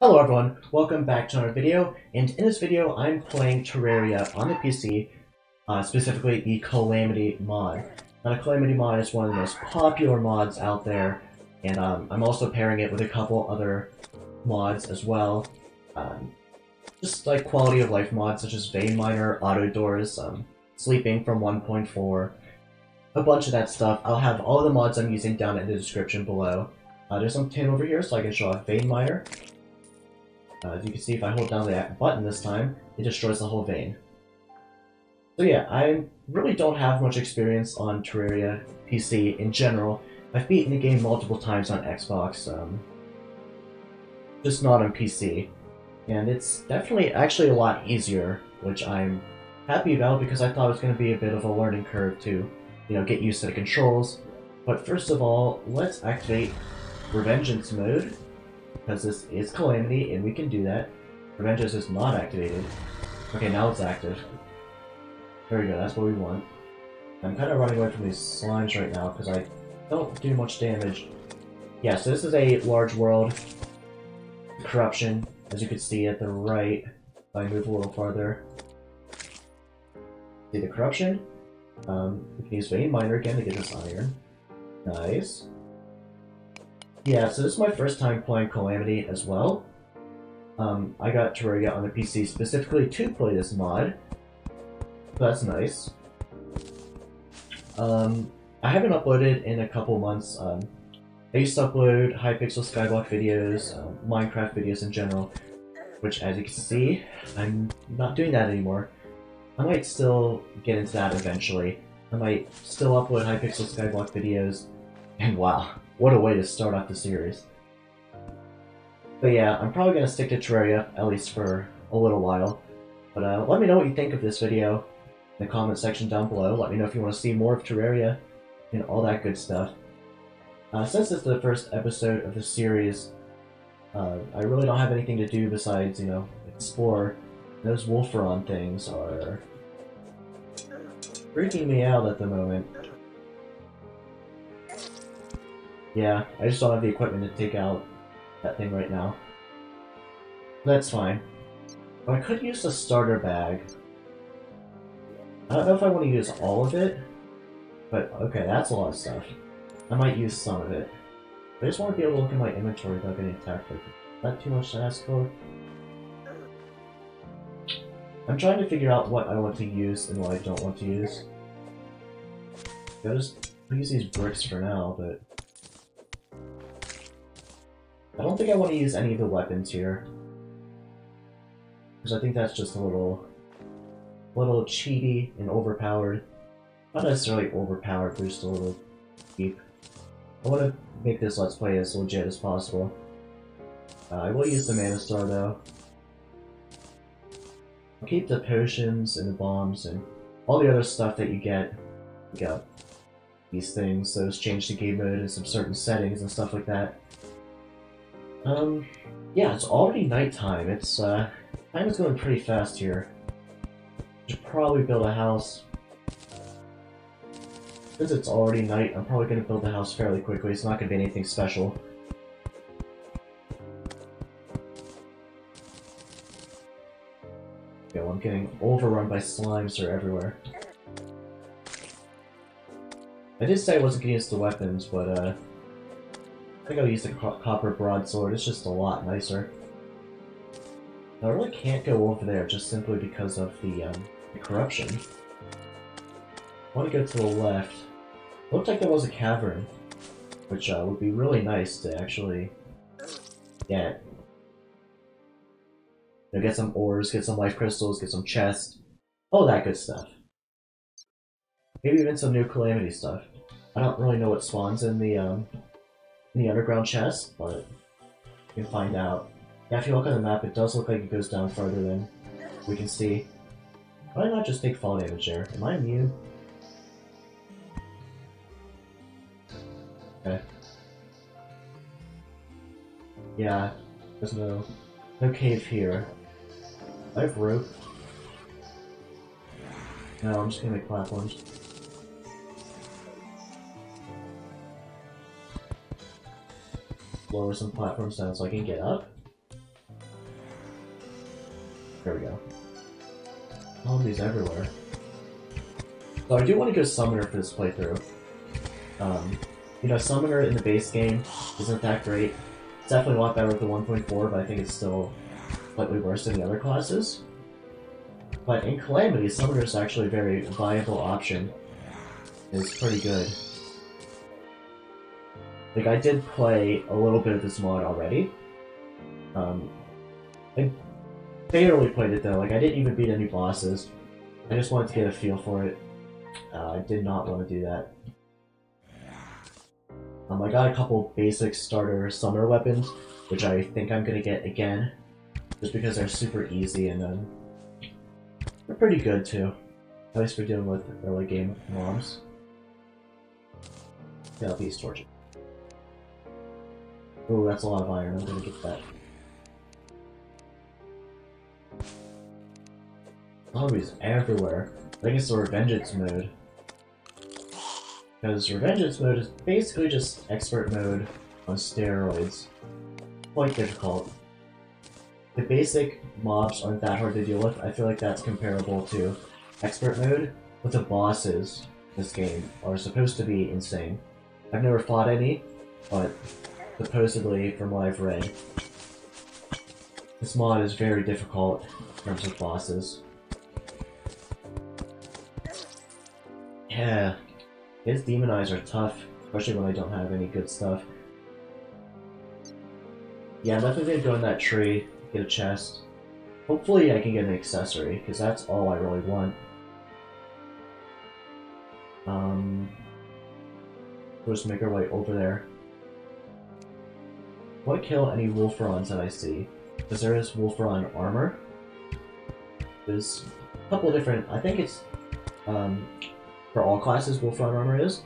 Hello everyone, welcome back to another video, and in this video I'm playing Terraria on the PC, specifically the Calamity mod. Now the Calamity mod is one of the most popular mods out there, and I'm also pairing it with a couple other mods as well. Just like quality of life mods such as Vein Miner, Auto Doors, Sleeping from 1.4, a bunch of that stuff. I'll have all the mods I'm using down in the description below. There's some tin over here so I can show off Vein Miner. As you can see, if I hold down the button this time, it destroys the whole vein. So yeah, I really don't have much experience on Terraria PC in general. I've beaten the game multiple times on Xbox, just not on PC. And it's definitely actually a lot easier, which I'm happy about because I thought it was going to be a bit of a learning curve to, you know, get used to the controls. But first of all, let's activate Revengeance mode, because this is Calamity, and we can do that. Revengeance is not activated. Okay, now it's active. There we go, that's what we want. I'm kind of running away from these slimes right now, because I don't do much damage. Yeah, so this is a large world. Corruption, as you can see at the right. If I move a little farther. See the corruption? We can use Vein Miner again to get this iron. Nice. Yeah, so this is my first time playing Calamity as well. I got Terraria on the PC specifically to play this mod, so that's nice. I haven't uploaded in a couple months. I used to upload Hypixel Skyblock videos, Minecraft videos in general, which as you can see, I'm not doing that anymore. I might still get into that eventually. I might still upload Hypixel Skyblock videos, and wow. What a way to start off the series. But yeah, I'm probably going to stick to Terraria, at least for a little while. But let me know what you think of this video in the comment section down below. Let me know if you want to see more of Terraria and all that good stuff. Since this is the first episode of the series, I really don't have anything to do besides, you know, explore. Those Wulfrum things are freaking me out at the moment. Yeah, I just don't have the equipment to take out that thing right now. That's fine. But I could use the starter bag. I don't know if I want to use all of it, but okay, that's a lot of stuff. I might use some of it. I just want to be able to look at my inventory without getting attacked. Is that too much to ask for? I'm trying to figure out what I want to use and what I don't want to use. I'll just use these bricks for now, but I don't think I want to use any of the weapons here, because I think that's just a little cheaty and overpowered. Not necessarily overpowered, but just a little cheap. I want to make this Let's Play as legit as possible. I will use the Mana Star though. I'll keep the potions and the bombs and all the other stuff that you get. You got these things, those change the game mode and some certain settings and stuff like that. Yeah, it's already nighttime. It's, time is going pretty fast here. Should probably build a house. Since it's already night, I'm probably going to build the house fairly quickly. It's not going to be anything special. Okay, well, I'm getting overrun by slimes. They're everywhere. I did say I wasn't going to use the weapons, but, I think I'll use the copper broadsword. It's just a lot nicer. I really can't go over there just simply because of the corruption. I want to go to the left. Looked like there was a cavern, which would be really nice to actually get. You know, get some ores, get some life crystals, get some chests, all that good stuff. Maybe even some new Calamity stuff. I don't really know what spawns in the underground chest, but you can find out. Yeah, if you look at the map, it does look like it goes down further than we can see. Why did I not just take fall damage there? Am I immune? Okay. Yeah, there's no cave here. I have rope. No, I'm just gonna make platforms. Lower some platforms down so I can get up. There we go. Calamity's everywhere. So I do want to go Summoner for this playthrough. You know, Summoner in the base game isn't that great. It's definitely a lot better with the 1.4, but I think it's still slightly worse than the other classes. But in Calamity, Summoner is actually a very viable option. It's pretty good. Like, I did play a little bit of this mod already. I barely played it though, like I didn't even beat any bosses. I just wanted to get a feel for it. I did not want to do that. I got a couple basic starter summoner weapons, which I think I'm gonna get again, just because they're super easy and they're pretty good too. At least for dealing with early game mobs. Yeah, these torches. Ooh, that's a lot of iron. I'm gonna get that. Zombies everywhere. I think it's the Revengeance mode. Because Revengeance mode is basically just expert mode on steroids. Quite difficult. The basic mobs aren't that hard to deal with. I feel like that's comparable to expert mode, but the bosses in this game are supposed to be insane. I've never fought any, but supposedly, from what I've read, this mod is very difficult in terms of bosses. Yeah, his demon eyes are tough, especially when I don't have any good stuff. Yeah, I'm definitely gonna go in that tree, get a chest. Hopefully I can get an accessory, because that's all I really want. We'll just make our way over there. I want to kill any Wulfrons that I see, because there is Wulfron armor. There's a couple of different, I think it's, for all classes Wulfron armor is.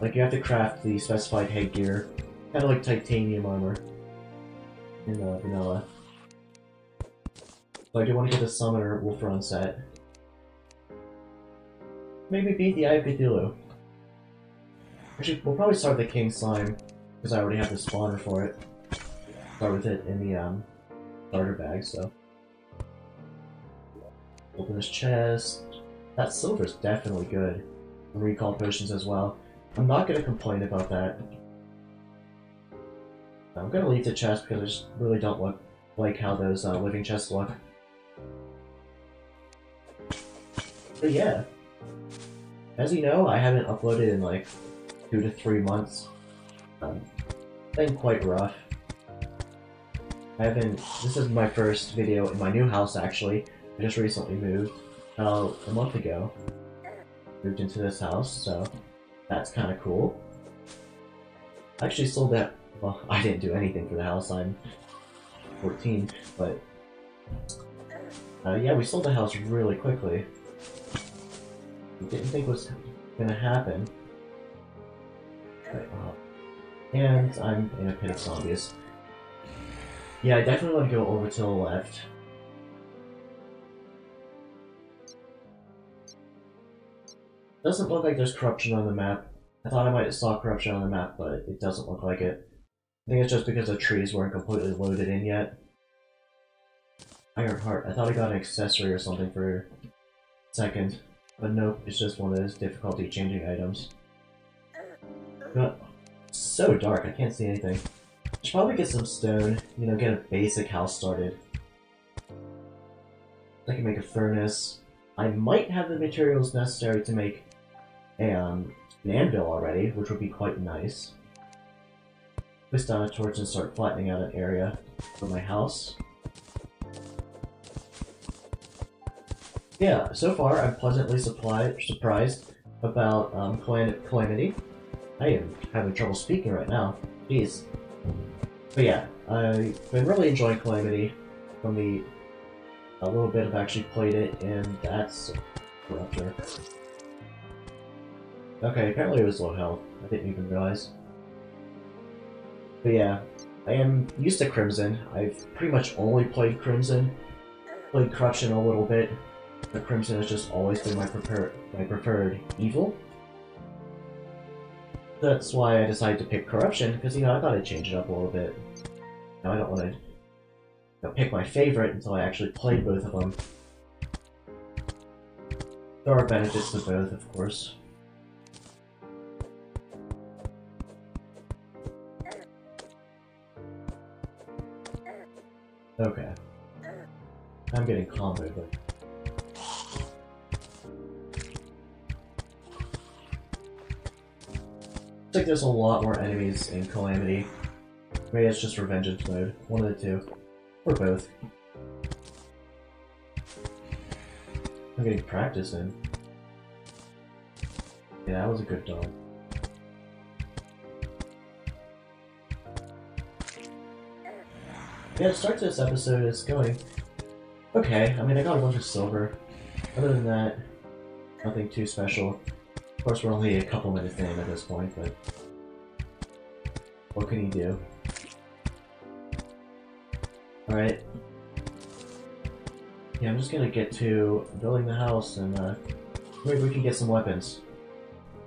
Like, you have to craft the specified headgear, kind of like titanium armor in vanilla. So I do want to get the Summoner Wulfron set. Maybe beat the Eye of Cthulhu. Actually, we'll probably start with the King Slime, because I already have the spawner for it. Start with it in the starter bag, so. Open this chest. That silver's definitely good. And recall potions as well. I'm not gonna complain about that. I'm gonna leave the chest because I just really don't like how those living chests look. But yeah. As you know, I haven't uploaded in like 2 to 3 months. Been quite rough. This is my first video in my new house actually. I just recently moved, a month ago. Moved into this house, so that's kinda cool. I actually sold that, well, I didn't do anything for the house, I'm 14, but yeah, we sold the house really quickly. We didn't think it was gonna happen. But, and I'm in a pit of zombies. Yeah, I definitely want to go over to the left. Doesn't look like there's corruption on the map. I thought I might have saw corruption on the map, but it doesn't look like it. I think it's just because the trees weren't completely loaded in yet. Iron Heart. I thought I got an accessory or something for a second. But nope, it's just one of those difficulty changing items. Got so dark, I can't see anything. Should probably get some stone, you know, get a basic house started. I can make a furnace. I might have the materials necessary to make a, an anvil already, which would be quite nice. Place down a torch and start flattening out an area for my house. Yeah, so far I'm pleasantly surprised about Calamity. I am having trouble speaking right now. Jeez. But yeah, I've been really enjoying Calamity from the little bit I've actually played it, and that's corruptor. Okay, apparently it was low health. I didn't even realize. But yeah, I am used to Crimson. I've pretty much only played Crimson. Played Corruption a little bit, but Crimson has just always been my preferred evil. That's why I decided to pick Corruption, because, you know, I thought I'd change it up a little bit. Now I don't want to I'll pick my favorite until I actually play both of them. There are benefits to both, of course. Okay. I'm getting comboed, but... looks like there's a lot more enemies in Calamity. Maybe it's just Revengeance mode. One of the two. Or both. I'm getting practice in. Yeah, that was a good dog. Yeah, the start to this episode is going okay. I mean, I got a bunch of silver. Other than that, nothing too special. Of course, we're only a couple minutes in at this point, but what can you do? Alright. Yeah, I'm just gonna get to building the house and maybe we can get some weapons.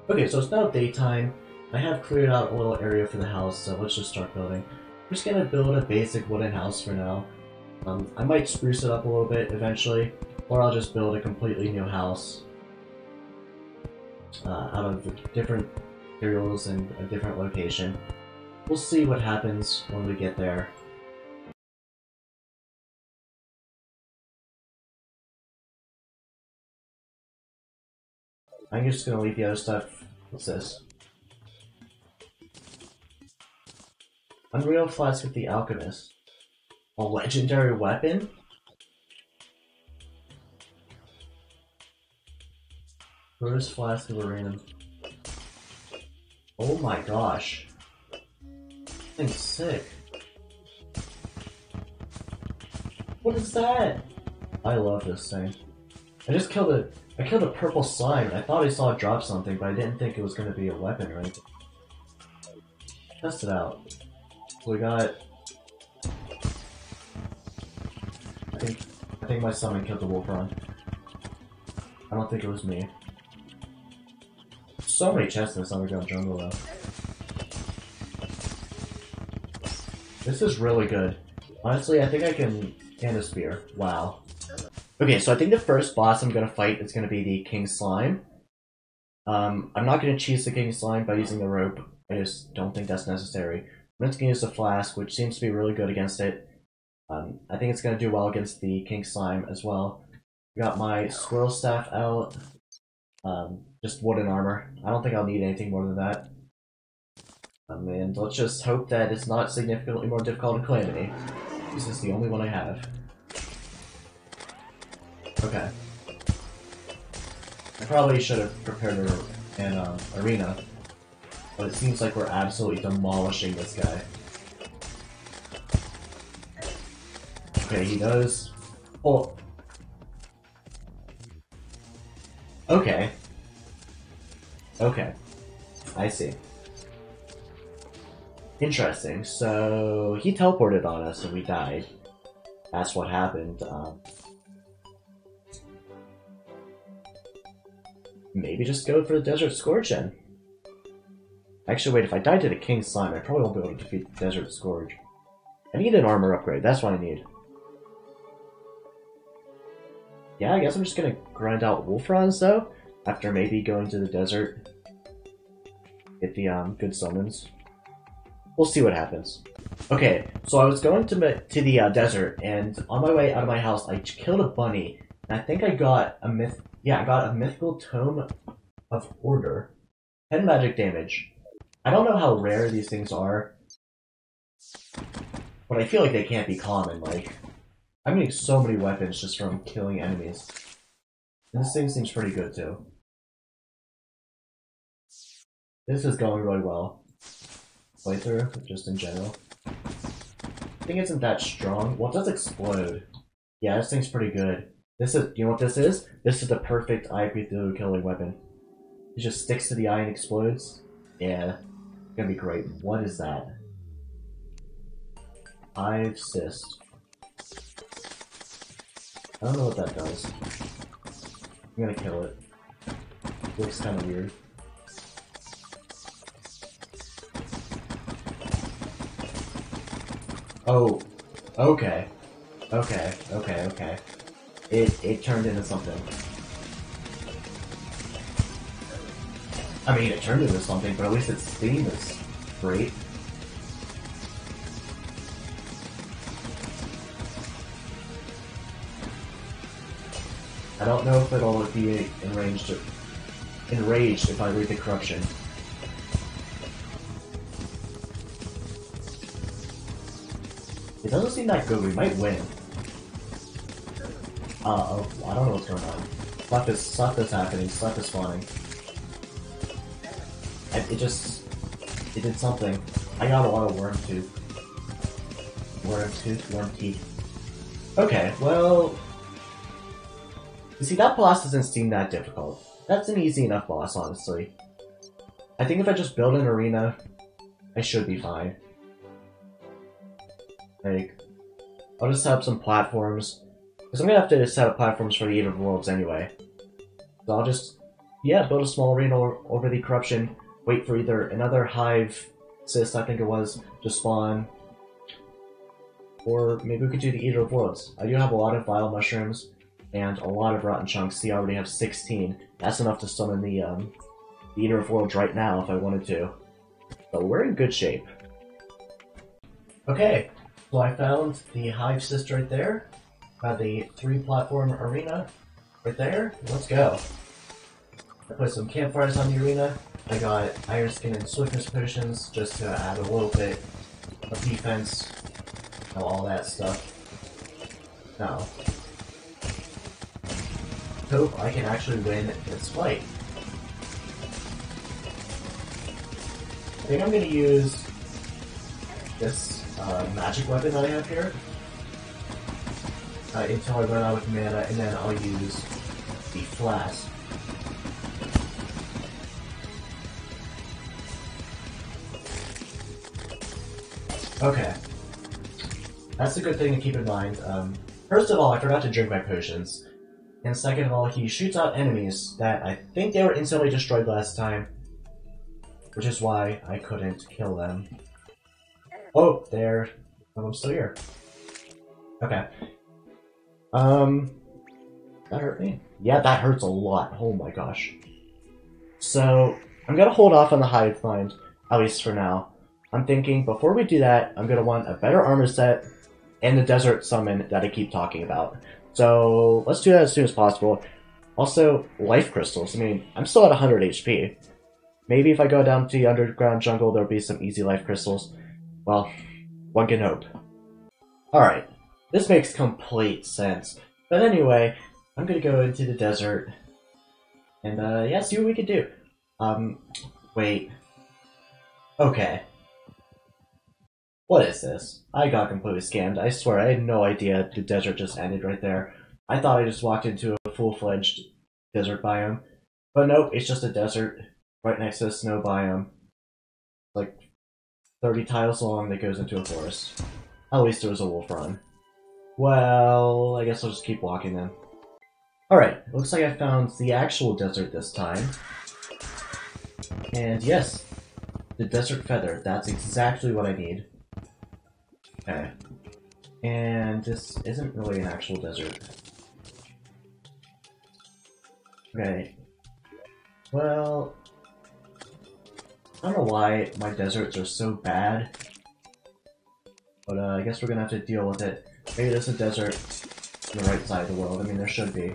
Okay, so it's now daytime. I have cleared out a little area for the house, so let's just start building. I'm just gonna build a basic wooden house for now. I might spruce it up a little bit eventually, or I'll just build a completely new house out of different materials and a different location. We'll see what happens when we get there. I'm just gonna leave the other stuff. What's this? Unreal Flask of the Alchemist. A legendary weapon? Rose Flask of Uranum. Oh my gosh. This thing's sick. What is that? I love this thing. I just killed it. I killed a purple slime. I thought I saw it drop something, but I didn't think it was going to be a weapon or anything. Test it out. So we got... I think my summon killed the Wulfrum. I don't think it was me. So many chests in this underground jungle, though. This is really good. Honestly, I think I can... and a spear. Wow. Okay, so I think the first boss I'm going to fight is going to be the King Slime. I'm not going to cheese the King Slime by using the rope. I just don't think that's necessary. I'm just going to use the flask, which seems to be really good against it. I think it's going to do well against the King Slime as well. Got my squirrel staff out. Just wooden armor. I don't think I'll need anything more than that. And let's just hope that it's not significantly more difficult in Calamity. This is the only one I have. Okay. I probably should have prepared an arena, but it seems like we're absolutely demolishing this guy. Okay, he does. Oh. Okay. Okay. I see. Interesting. So he teleported on us and we died. That's what happened. Maybe just go for the Desert Scourge then. Actually, wait, if I die to the King Slime, I probably won't be able to defeat the Desert Scourge. I need an armor upgrade, that's what I need. Yeah, I guess I'm just gonna grind out Wulfrons though, after maybe going to the desert. Get the good summons. We'll see what happens. Okay, so I was going to the desert, and on my way out of my house, I killed a bunny, and I think I got a myth... yeah, I got a mythical Tome of Order. 10 magic damage. I don't know how rare these things are, but I feel like they can't be common. Like, I'm getting so many weapons just from killing enemies. And this thing seems pretty good too. This is going really well. Playthrough, just in general. I think it isn't that strong. Well, it does explode. Yeah, this thing's pretty good. This is, you know what this is? This is the perfect Eye of Cthulhu killing weapon. It just sticks to the eye and explodes. Yeah, it's gonna be great. What is that? Hive Cyst. I don't know what that does. I'm gonna kill it. Looks kind of weird. Oh, okay. Okay, okay, okay. It turned into something. I mean, it turned into something, but at least its theme is great. I don't know if it'll be enraged if I read the corruption. It doesn't seem that good. We might win. Uh-oh. I don't know what's going on. Slap is happening. Slap is spawning. It did something. I got a lot of worm tooth. Worm teeth. Okay, well... You see, that boss doesn't seem that difficult. That's an easy enough boss, honestly. I think if I just build an arena, I should be fine. Like, I'll just set up some platforms. Because I'm going to have to set up platforms for the Eater of Worlds anyway. So I'll just, yeah, build a small arena over the corruption, wait for either another Hive Cyst, I think it was, to spawn. Or maybe we could do the Eater of Worlds. I do have a lot of Vile Mushrooms and a lot of Rotten Chunks. See, I already have 16. That's enough to summon the Eater of Worlds right now if I wanted to. But we're in good shape. Okay. So I found the Hive Cyst right there, got the 3-platform arena right there, let's go. I put some campfires on the arena, I got Iron Skin and Swiftness Potions just to add a little bit of defense and all that stuff. Now, hope I can actually win this fight. I think I'm going to use this magic weapon that I have here until I run out of mana, and then I'll use the flask. Okay, that's a good thing to keep in mind. First of all, I forgot to drink my potions, and second of all, he shoots out enemies that I think they were instantly destroyed last time, which is why I couldn't kill them. Oh, there. Oh, I'm still here. Okay. That hurt me. Yeah, that hurts a lot. Oh my gosh. So, I'm gonna hold off on the Hive Mind, at least for now. I'm thinking, before we do that, I'm gonna want a better armor set and the Desert Summon that I keep talking about. So, let's do that as soon as possible. Also, Life Crystals. I mean, I'm still at 100 HP. Maybe if I go down to the Underground Jungle, there'll be some easy Life Crystals. Well, one can hope. Alright, this makes complete sense. But anyway, I'm gonna go into the desert and, yeah, see what we can do. Wait. Okay. What is this? I got completely scammed. I swear, I had no idea the desert just ended right there. I thought I just walked into a full-fledged desert biome. But nope, it's just a desert right next to a snow biome. Like, 30 tiles long that goes into a forest. At least there was a Wulfrum. Well, I guess I'll just keep walking then. Alright, looks like I found the actual desert this time. And yes, the desert feather. That's exactly what I need. Okay. And this isn't really an actual desert. Okay. Well... I don't know why my deserts are so bad, but I guess we're gonna have to deal with it. Maybe there's a desert on the right side of the world. I mean, there should be.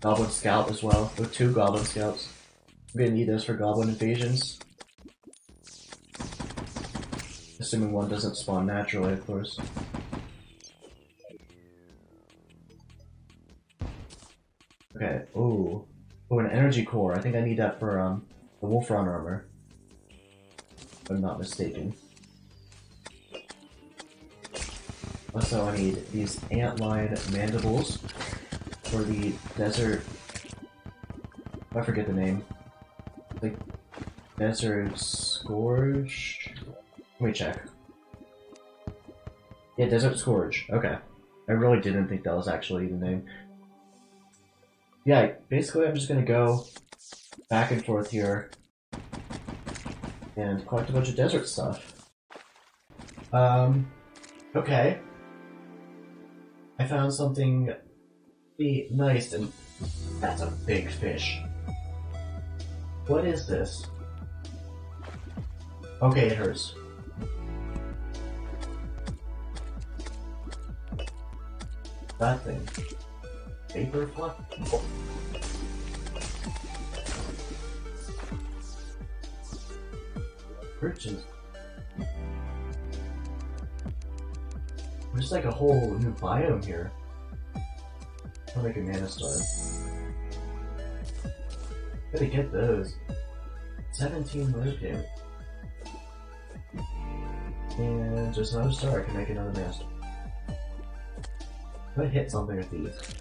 Goblin Scout as well, with 2 Goblin Scouts. I'm gonna need those for Goblin invasions. Assuming one doesn't spawn naturally, of course. Okay, ooh. Oh, an energy core. I think I need that for the Wulfrum armor, if I'm not mistaken. Also, I need these antlion mandibles for the desert... I forget the name. Like, Desert Scourge? Let me check. Yeah, Desert Scourge. Okay. I really didn't think that was actually the name. Yeah, basically I'm just gonna go back and forth here and collect a bunch of desert stuff. Okay. I found something be nice, and that's a big fish. What is this? Okay, it hurts. That thing. Vapor fluff? Oh. Purchase. There's like a whole new biome here. I'll make a mana star. Gotta get those. 17 live game. And just another star, I can make another mana star. I'm gonna hit something with these.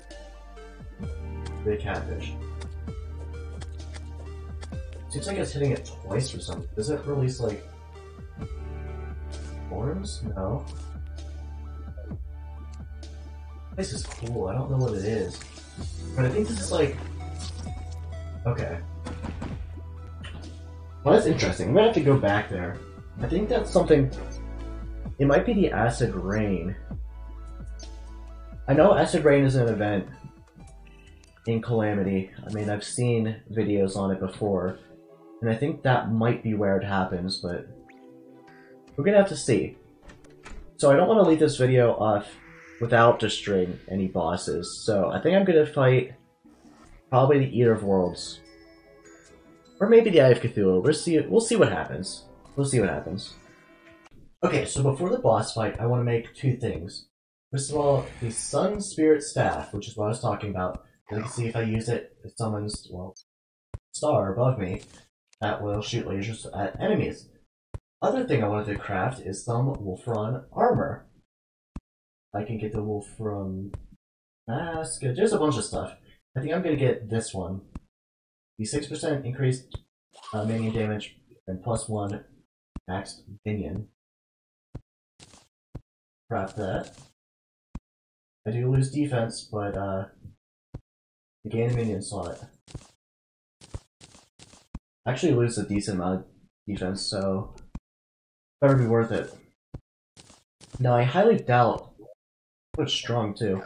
The catfish. Seems like it's hitting it twice or something. Does it release like forms? No. This is cool, I don't know what it is. But I think this is like... Okay. Well, that's interesting. I'm gonna have to go back there. I think that's something... It might be the acid rain. I know acid rain is an event in Calamity. I mean, I've seen videos on it before. And I think that might be where it happens, but... We're gonna have to see. So I don't want to leave this video off without destroying any bosses. So I think I'm gonna fight probably the Eater of Worlds. Or maybe the Eye of Cthulhu. We'll see what happens. We'll see what happens. Okay, so before the boss fight, I want to make two things. First of all, the Sun Spirit Staff, which is what I was talking about. And I can see if I use it, if someone's, well, star above me, that will shoot lasers at enemies. Other thing I wanted to craft is some Wulfrum armor. I can get the Wulfrum mask. There's a bunch of stuff. I think I'm gonna get this one. The 6% increased minion damage and +1 max minion. Craft that. I do lose defense, but I gain a minion slot. I actually lose a decent amount of defense, so better be worth it. Now I highly doubt. It's strong too.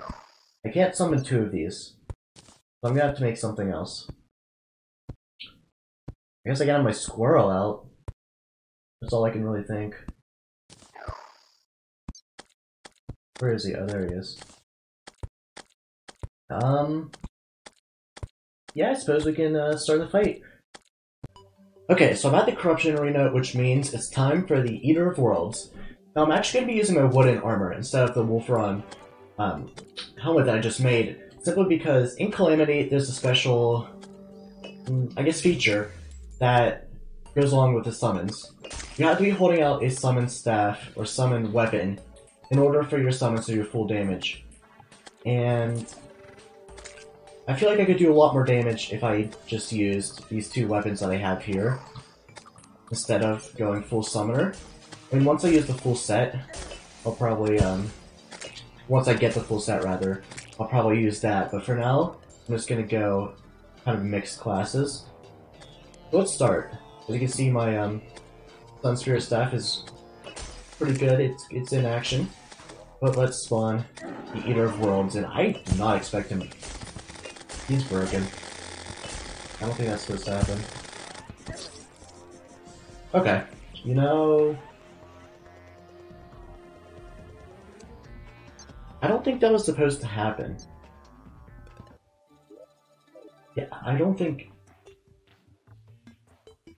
I can't summon two of these, so I'm gonna have to make something else. I guess I got my squirrel out. That's all I can really think. Where is he? Oh, there he is. Yeah, I suppose we can start the fight. Okay, so I'm at the Corruption Arena, which means it's time for the Eater of Worlds. Now I'm actually going to be using my wooden armor instead of the Wulfrum helmet that I just made, simply because in Calamity there's a special, I guess, feature that goes along with the summons. You have to be holding out a summon staff or summon weapon in order for your summons to do full damage. And I feel like I could do a lot more damage if I just used these two weapons that I have here instead of going full summoner. And once I use the full set, I'll probably, once I get the full set rather, I'll probably use that. But for now, I'm just gonna go kind of mixed classes. So let's start. As you can see, my Sun Spirit Staff is pretty good. It's in action. But let's spawn the Eater of Worlds, and I do not expect him. He's broken. I don't think that's supposed to happen. Okay. You know... I don't think that was supposed to happen. Yeah, I don't think... It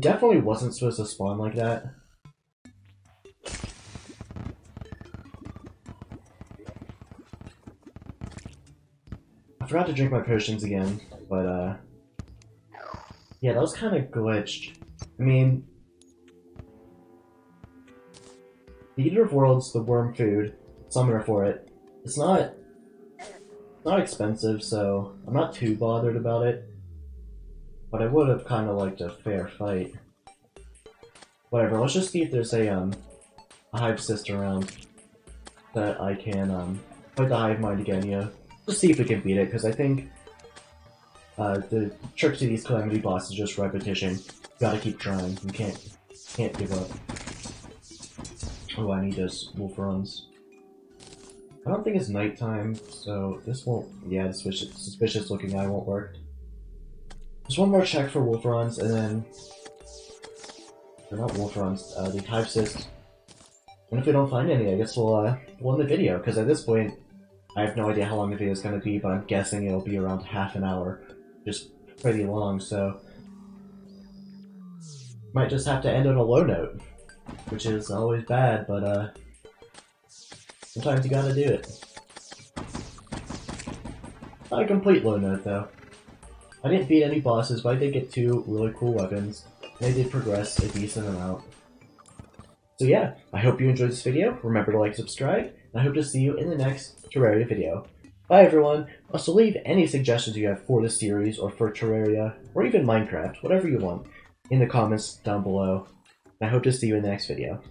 definitely wasn't supposed to spawn like that. I forgot to drink my potions again, but yeah, that was kind of glitched. I mean... The Eater of Worlds, the worm food, summoner for it. It's not expensive, so I'm not too bothered about it. But I would have kind of liked a fair fight. Whatever. Let's just see if there's a Hive Cyst around that I can fight the Hive Mind again. Yeah, just see if we can beat it, because I think the trick to these Calamity bosses is just repetition. You gotta keep trying. You can't give up. Oh, I need those Wulfrums. I don't think it's nighttime, so this won't. Yeah, the suspicious looking eye won't work. Just one more check for Wulfrums, and then. They're not Wulfrums, the Hive Cyst. And if we don't find any, I guess we'll end the video, because at this point, I have no idea how long the video is going to be, but I'm guessing it'll be around half an hour. Just pretty long, so. Might just have to end on a low note, which is always bad, but sometimes you gotta do it. Not a complete low note though. I didn't beat any bosses, but I did get 2 really cool weapons, and I did progress a decent amount. So yeah, I hope you enjoyed this video. Remember to like, subscribe, and I hope to see you in the next Terraria video. Bye everyone! Also leave any suggestions you have for this series, or for Terraria, or even Minecraft, whatever you want, in the comments down below. I hope to see you in the next video.